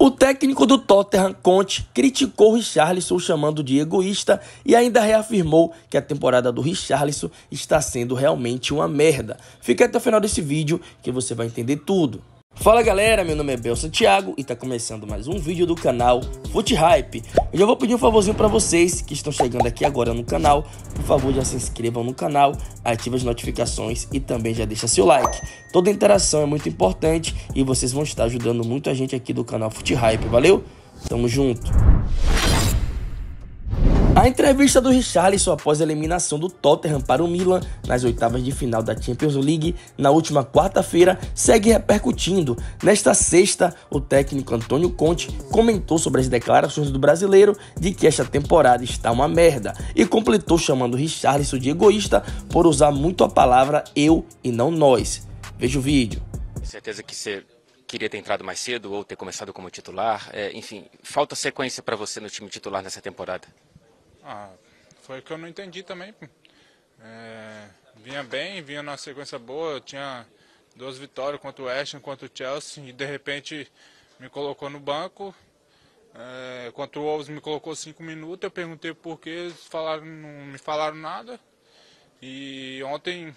O técnico do Tottenham, Conte, criticou Richarlison, chamando de egoísta, e ainda reafirmou que a temporada do Richarlison está sendo realmente uma merda. Fica até o final desse vídeo que você vai entender tudo. Fala galera, meu nome é Bel Santiago e tá começando mais um vídeo do canal FUTHYPE. Eu já vou pedir um favorzinho pra vocês que estão chegando aqui agora no canal. Por favor, já se inscrevam no canal, ativem as notificações e também já deixa seu like. Toda interação é muito importante e vocês vão estar ajudando muito a gente aqui do canal FUTHYPE, valeu? Tamo junto! A entrevista do Richarlison após a eliminação do Tottenham para o Milan nas oitavas de final da Champions League na última quarta-feira segue repercutindo. Nesta sexta, o técnico Antônio Conte comentou sobre as declarações do brasileiro de que esta temporada está uma merda e completou chamando Richarlison de egoísta por usar muito a palavra eu e não nós. Veja o vídeo. Certeza que você queria ter entrado mais cedo ou ter começado como titular. Enfim, falta sequência para você no time titular nessa temporada. Foi o que eu não entendi também. Vinha bem, vinha numa sequência boa, eu tinha duas vitórias contra o Aston, contra o Chelsea, e de repente me colocou no banco. Contra o Wolves me colocou 5 minutos, eu perguntei por que, eles falaram, não me falaram nada. E ontem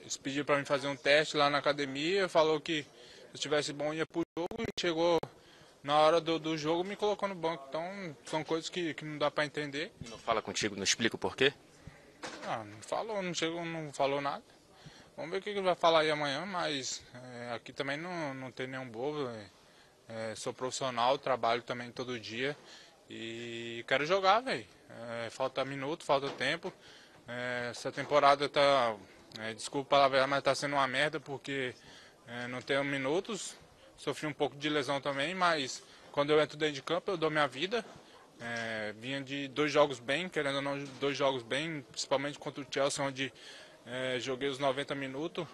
eles pediram para mim fazer um teste lá na academia, falou que se eu estivesse bom ia pro jogo, e chegou na hora do jogo me colocou no banco. Então são coisas que não dá para entender. Não fala contigo, não explica o porquê? Não falou, não falou nada. Vamos ver o que ele vai falar aí amanhã, mas aqui também não tem nenhum bobo. Sou profissional, trabalho também todo dia e quero jogar, velho. Falta minuto, falta tempo. Essa temporada tá, desculpa a palavra, mas tá sendo uma merda porque não tenho minutos. Sofri um pouco de lesão também, mas quando eu entro dentro de campo eu dou minha vida. Vinha de 2 jogos bem, querendo ou não, 2 jogos bem, principalmente contra o Chelsea, onde joguei os 90 minutos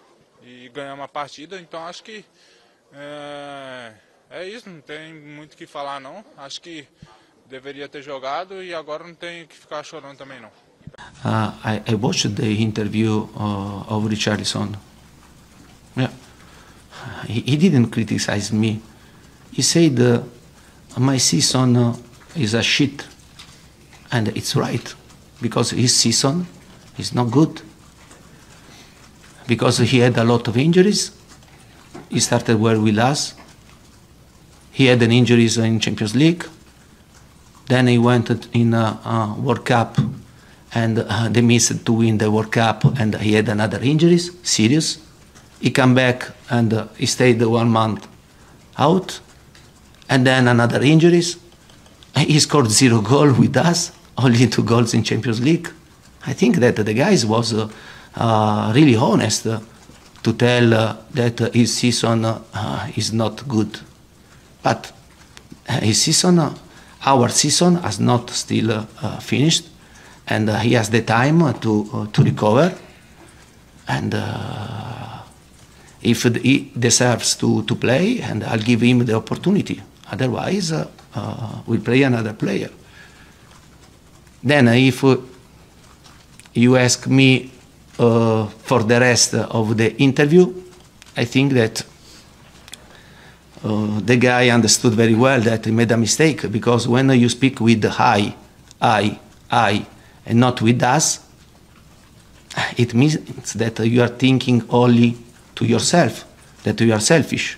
e ganhamos a partida. Então acho que é isso, não tem muito o que falar não. Acho que deveria ter jogado e agora não tem que ficar chorando também não. I watched the interview of Richarlison. Yeah. He didn't criticize me. He said, my season is a shit. And it's right, because his season is not good. Because he had a lot of injuries. He started where we lost. He had an injuries in Champions League. Then he went in World Cup and they missed to win the World Cup and he had another injuries, serious. He came back and he stayed 1 month out, and then another injuries. He scored 0 goals with us, only 2 goals in Champions League. I think that the guys was really honest to tell that his season is not good. But his season, our season, has not still finished, and he has the time to recover. And if he deserves to play, and I'll give him the opportunity. Otherwise, we'll play another player. Then if you ask me for the rest of the interview, I think that the guy understood very well that he made a mistake, because when you speak with I, and not with us, it means that you are thinking only to yourself, that you are selfish.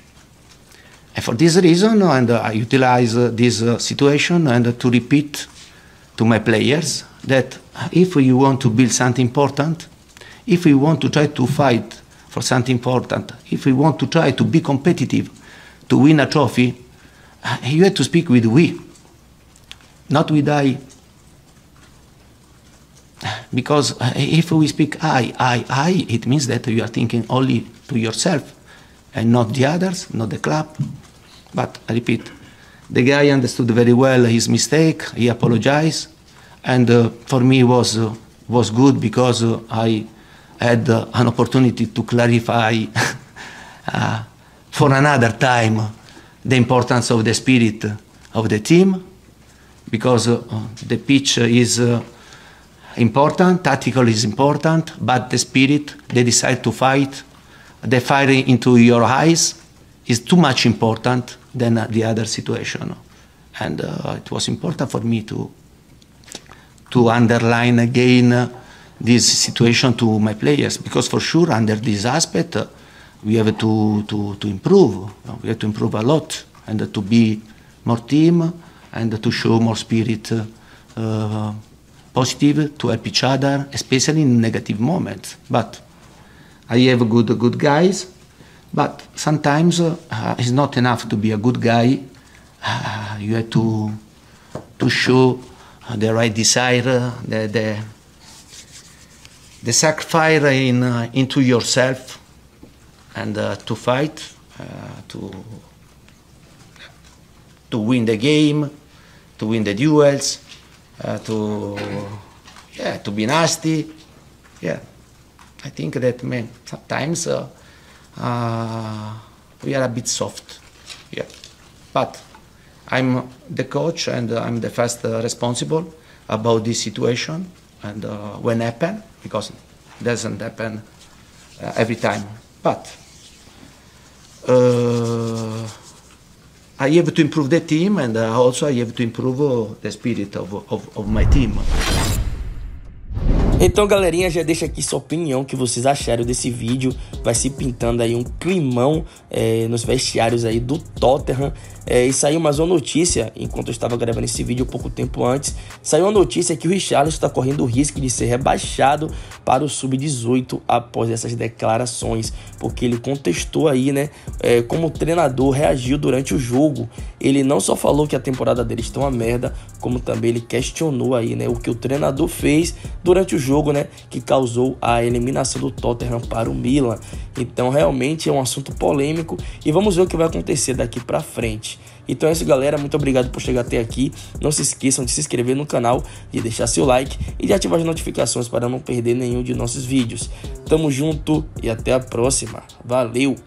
And for this reason, and I utilize this situation and to repeat to my players that if you want to build something important, if you want to try to fight for something important, if you want to try to be competitive, to win a trophy, you have to speak with we, not with I. Because if we speak I, it means that you are thinking only to yourself and not the others, not the club. But I repeat, the guy understood very well his mistake, he apologized, and for me was good, because I had an opportunity to clarify for another time the importance of the spirit of the team, because the pitch is important, tactical is important, but the spirit, they decide to fight, the fire into your eyes is too much important than the other situation. And it was important for me to underline again this situation to my players, because for sure under this aspect we have to improve. We have to improve a lot and to be more team and to show more spirit, positive, to help each other, especially in negative moments. But I have good guys, but sometimes it's not enough to be a good guy. You have to show the right desire, the sacrifice into yourself, and to fight, to win the game, to win the duels, to be nasty. Yeah, I think that man sometimes we are a bit soft. Yeah, but I'm the coach and I'm the first responsible about this situation, and when happen, because it doesn't happen every time. But I have to improve the team, and also I have to improve the spirit of my team. Então, galerinha, já deixa aqui sua opinião, o que vocês acharam desse vídeo. Vai se pintando aí um climão nos vestiários aí do Tottenham. E saiu mais uma notícia, enquanto eu estava gravando esse vídeo pouco tempo antes, saiu uma notícia que o Richarlison está correndo o risco de ser rebaixado para o Sub-18 após essas declarações, porque ele contestou aí, né, como o treinador reagiu durante o jogo. Ele não só falou que a temporada dele está uma merda, como também ele questionou aí, né, o que o treinador fez durante o jogo, né, que causou a eliminação do Tottenham para o Milan. Então realmente é um assunto polêmico e vamos ver o que vai acontecer daqui para frente. Então é isso, galera, muito obrigado por chegar até aqui. Não se esqueçam de se inscrever no canal, de deixar seu like e de ativar as notificações para não perder nenhum de nossos vídeos. Tamo junto e até a próxima. Valeu!